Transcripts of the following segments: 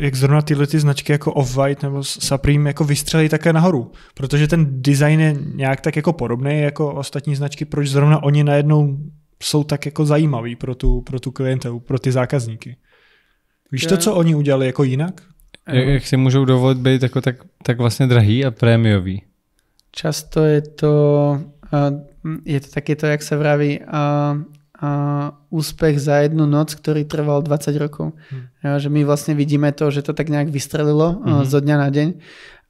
jak zrovna tyhle ty značky jako Off-White nebo Supreme jako vystřelí také nahoru, protože ten design je nějak tak jako podobný jako ostatní značky, proč zrovna oni najednou jsou tak jako zajímaví pro tu klientelu, pro ty zákazníky. Víš to, co oni udělali jako jinak? Jak si můžou dovolit být jako tak vlastně drahý a prémiový? Často je to taky to, jak se vraví, úspech za jednu noc, ktorý trval 20 rokov. Že my vlastne vidíme to, že to tak nejak vystrelilo zo dňa na deň,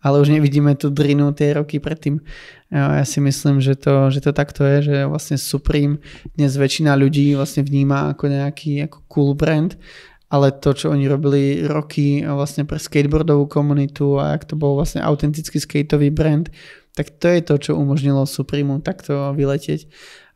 ale už nevidíme tú drinu tie roky predtým. Ja si myslím, že to takto je, že vlastne Supreme dnes väčšina ľudí vlastne vníma ako nejaký ako cool brand, ale to, čo oni robili roky vlastne pre skateboardovú komunitu a jak to bol vlastne autentický skateový brand, tak to je to, čo umožnilo Supremu takto vyletieť.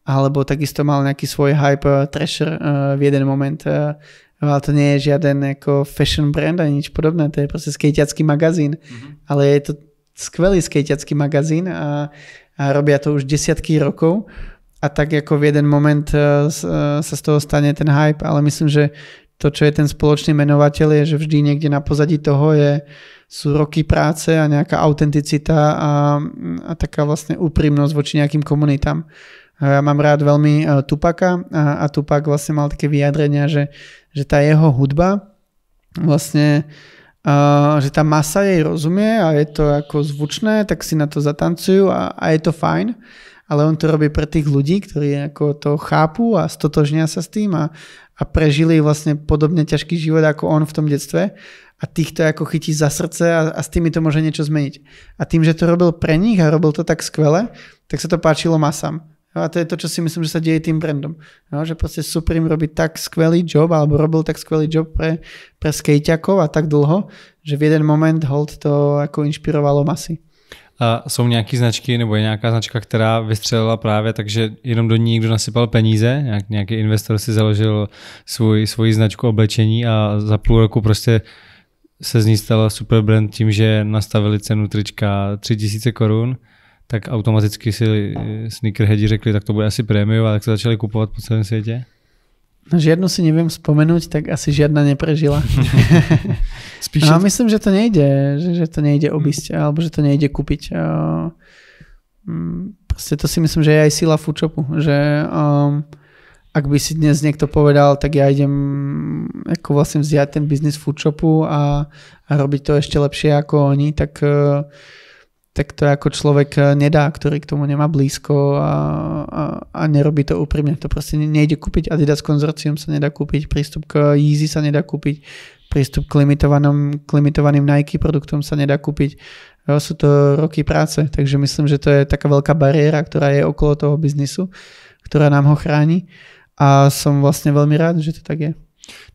Alebo takisto mal nejaký svoj hype Thrasher v jeden moment, ale to nie je žiaden ako fashion brand ani nič podobné, to je proste skejťacký magazín, ale je to skvelý skejťacký magazín a robia to už desiatky rokov a tak ako v jeden moment sa z toho stane ten hype, ale myslím, že to, čo je ten spoločný menovateľ, je, že vždy niekde na pozadí toho sú roky práce a nejaká autenticita a taká vlastne úprimnosť voči nejakým komunitám. Ja mám rád veľmi Tupaka a Tupac vlastne mal také vyjadrenia, že tá jeho hudba vlastne, že tá masa jej rozumie a je to ako zvučné, tak si na to zatancujú a je to fajn, ale on to robí pre tých ľudí, ktorí ako to chápu a stotožnia sa s tým a prežili vlastne podobne ťažký život ako on v tom detstve a týchto ako chytí za srdce a s tými to môže niečo zmeniť. A tým, že to robil pre nich a robil to tak skvele, tak sa to páčilo masám. A to je to, čo si myslím, že sa deje tým brandom. No, že proste Supreme robí tak skvelý job, alebo robil tak skvelý job pre skejťakov a tak dlho, že v jeden moment hold to ako inšpirovalo masy. A jsou nějaké značky, nebo je nějaká značka, která vystřelila právě, takže jenom do ní někdo nasypal peníze, nějaký investor si založil svoji značku oblečení a za půl roku prostě se z ní stala superbrand tím, že nastavili cenu trička 3000 korun, tak automaticky si sneakerheadi řekli, tak to bude asi prémium, a tak se začali kupovat po celém světě? No, žiadnu si neviem spomenúť, tak asi žiadna neprežila. Spíš no, myslím, že to nejde, že to nejde obísť, alebo že to nejde kúpiť. Proste to si myslím, že je aj sila Foodshopu, že ak by si dnes niekto povedal, tak ja idem ako vlastne vziať ten biznis Foodshopu a robiť to ešte lepšie ako oni, tak to ako človek nedá, ktorý k tomu nemá blízko a nerobí to úprimne. To proste nejde kúpiť. Adidas konzorcium sa nedá kúpiť, prístup k Yeezy sa nedá kúpiť, prístup k limitovaným Nike produktom sa nedá kúpiť. Sú to roky práce, takže myslím, že to je taká veľká bariéra, ktorá je okolo toho biznisu, ktorá nám ho chráni a som vlastne veľmi rád, že to tak je.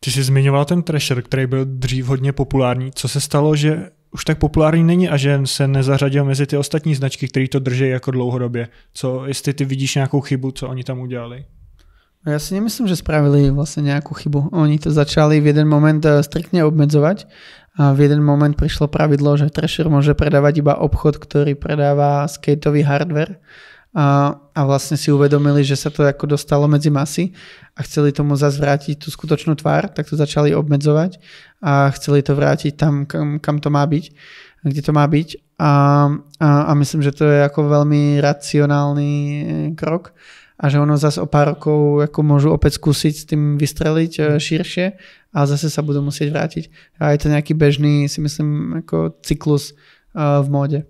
Ty si zmiňoval ten Thrasher, který byl dřív hodně populární. Co se stalo, že už tak populární není a že se nezařadil mezi ty ostatní značky, které to drží jako dlouhodobě? Co, jestli ty vidíš nějakou chybu, co oni tam udělali? Ja si nemyslím, že spravili vlastne nejakú chybu. Oni to začali v jeden moment striktne obmedzovať a v jeden moment prišlo pravidlo, že Thrasher môže predávať iba obchod, ktorý predáva skateový hardware. A vlastne si uvedomili, že sa to ako dostalo medzi masy a chceli tomu zase vrátiť tú skutočnú tvár, tak to začali obmedzovať a chceli to vrátiť tam, kam to má byť, kde to má byť a myslím, že to je ako veľmi racionálny krok a že ono zase o pár rokov ako môžu opäť skúsiť s tým vystreliť širšie a zase sa budú musieť vrátiť a je to nejaký bežný, si myslím, ako cyklus v móde.